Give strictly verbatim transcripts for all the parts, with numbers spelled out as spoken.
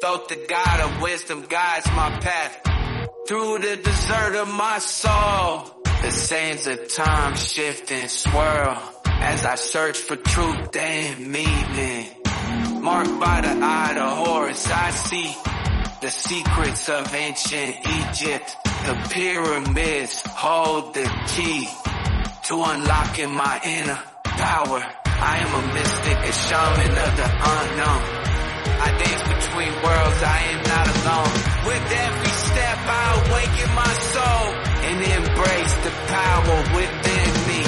Thought the God of wisdom guides my path through the desert of my soul. The sands of time shift and swirl as I search for truth and meaning. Marked by the eye of Horus, I see the secrets of ancient Egypt. The pyramids hold the key to unlocking my inner power. I am a mystic, a shaman of the unknown. I dance between worlds, I am not alone. With every step I awaken my soul and embrace the power within me.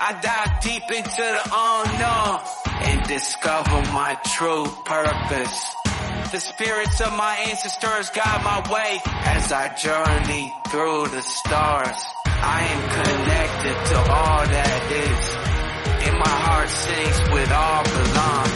I dive deep into the unknown and discover my true purpose. The spirits of my ancestors guide my way as I journey through the stars. I am connected to all that is. And my heart sings with all belong.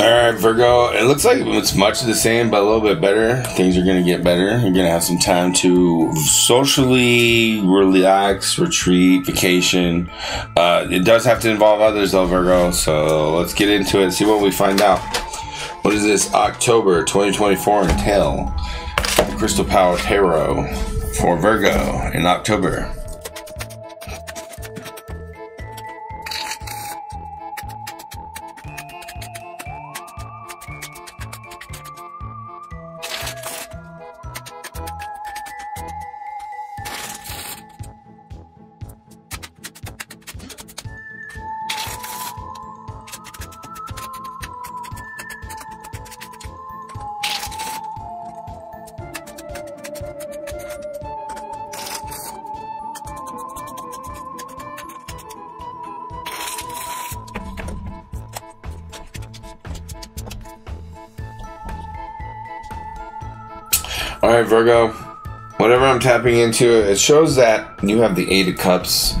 Alright, Virgo, it looks like it's much the same, but a little bit better. Things are going to get better. You're going to have some time to socially relax, retreat, vacation. Uh, it does have to involve others though, Virgo, so let's get into it, see what we find out. What does this October twenty twenty-four entail? Crystal Power Tarot for Virgo in October. Alright, Virgo, whatever I'm tapping into, it shows that you have the Eight of Cups.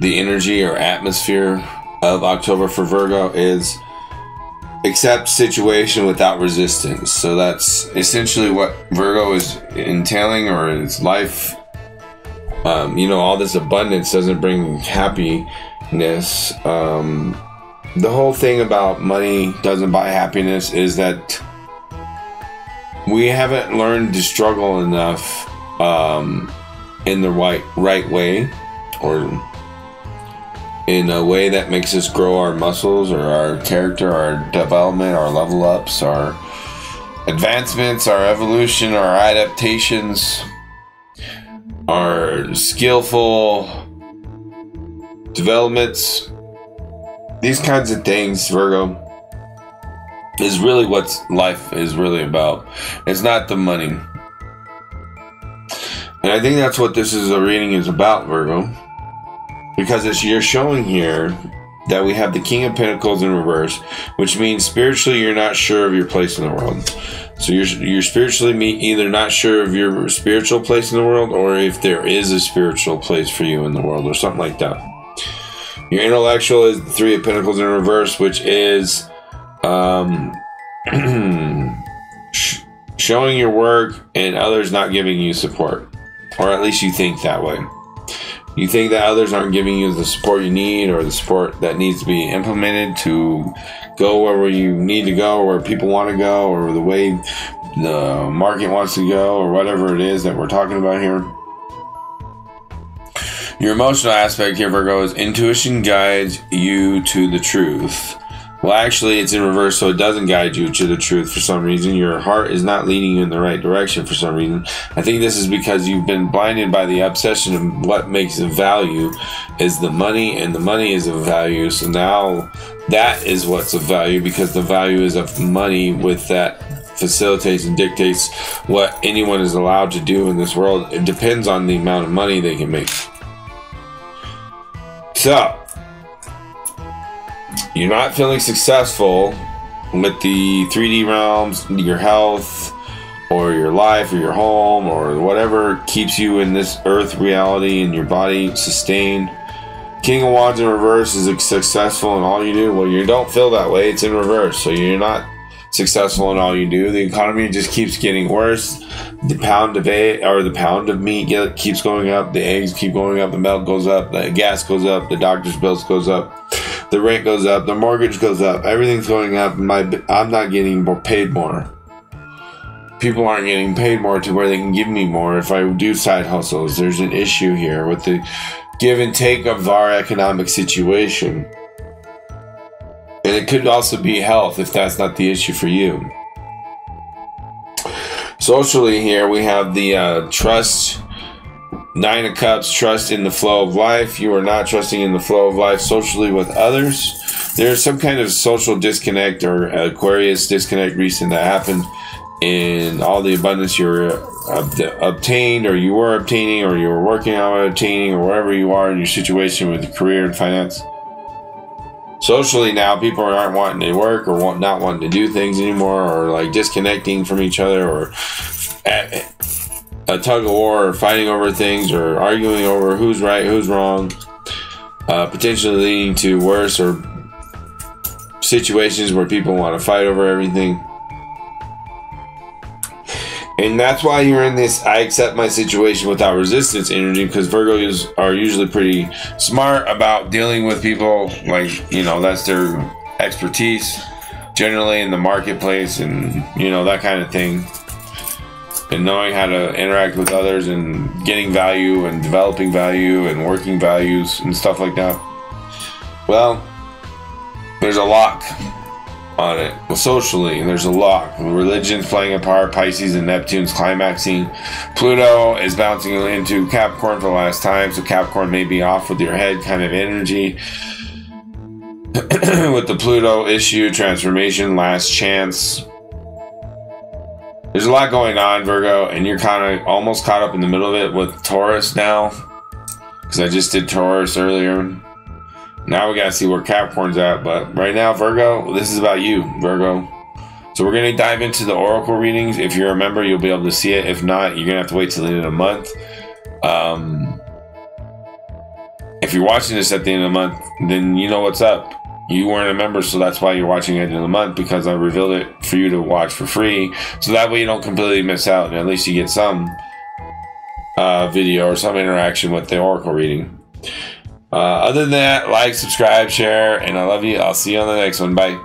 The energy or atmosphere of October for Virgo is accept situation without resistance. So that's essentially what Virgo is entailing, or its life. Um, you know, all this abundance doesn't bring happiness. Um, the whole thing about money doesn't buy happiness is that we haven't learned to struggle enough um, in the right, right way, or in a way that makes us grow our muscles or our character, our development, our level ups, our advancements, our evolution, our adaptations, our skillful developments. These kinds of things, Virgo, is really what life is really about. It's not the money. And I think that's what this is a reading is about, Virgo. Because it's, you're showing here that we have the King of Pentacles in reverse, which means spiritually you're not sure of your place in the world. So you're, you're spiritually either not sure of your spiritual place in the world, or if there is a spiritual place for you in the world, or something like that. Your intellectual is the Three of Pentacles in reverse, which is Um, sh showing your work and others not giving you support, or at least you think that way. You think that others aren't giving you the support you need, or the support that needs to be implemented to go where you need to go, or where people want to go, or the way the market wants to go, or whatever it is that we're talking about here. Your emotional aspect here, Virgo, is intuition guides you to the truth. Well, actually, it's in reverse, so it doesn't guide you to the truth for some reason. Your heart is not leading you in the right direction for some reason. I think this is because you've been blinded by the obsession of what makes a value is the money, and the money is of value. So now that is what's of value, because the value is of money, with that facilitates and dictates what anyone is allowed to do in this world. It depends on the amount of money they can make. So you're not feeling successful with the three D realms, your health, or your life, or your home, or whatever keeps you in this earth reality and your body sustained. King of Wands in reverse is successful in all you do. Well, you don't feel that way. It's in reverse, so you're not successful in all you do. The economy just keeps getting worse. The pound of egg, or the pound of meat get, keeps going up. The eggs keep going up. The milk goes up. The gas goes up. The doctor's bills goes up. The rent goes up, the mortgage goes up, everything's going up. My, I'm not getting paid more. People aren't getting paid more to where they can give me more if I do side hustles. There's an issue here with the give and take of our economic situation. And it could also be health if that's not the issue for you. Socially here we have the uh, trust, Nine of Cups, trust in the flow of life. You are not trusting in the flow of life socially with others. There's some kind of social disconnect or Aquarius disconnect recent that happened in all the abundance you're ob obtained or you were obtaining or you were working on obtaining or wherever you are in your situation with your career and finance. Socially now, people aren't wanting to work or want, not wanting to do things anymore, or like disconnecting from each other, or at a tug of war, or fighting over things, or arguing over who's right, who's wrong, uh, potentially leading to worse or situations where people want to fight over everything. And that's why you're in this I accept my situation without resistance energy, because Virgos are usually pretty smart about dealing with people. Like, you know, that's their expertise generally in the marketplace and, you know, that kind of thing. And knowing how to interact with others and getting value and developing value and working values and stuff like that. Well, there's a lock on it. Well, socially, there's a lock. Religion's flying apart. Pisces and Neptune's climaxing. Pluto is bouncing into Capricorn for the last time, so Capricorn may be off with your head kind of energy. With the Pluto issue, transformation, last chance. There's a lot going on, Virgo, and you're kind of almost caught up in the middle of it with Taurus now, because I just did Taurus earlier. Now we gotta see where Capricorn's at, but right now, Virgo, this is about you, Virgo. So we're gonna dive into the Oracle readings. If you're a member, you'll be able to see it. If not, you're gonna have to wait till the end of the month. Um, if you're watching this at the end of the month, then you know what's up. You weren't a member, so that's why you're watching it at the end of the month, because I revealed it for you to watch for free. So that way you don't completely miss out, and at least you get some uh, video or some interaction with the Oracle reading. Uh, other than that, like, subscribe, share, and I love you. I'll see you on the next one. Bye.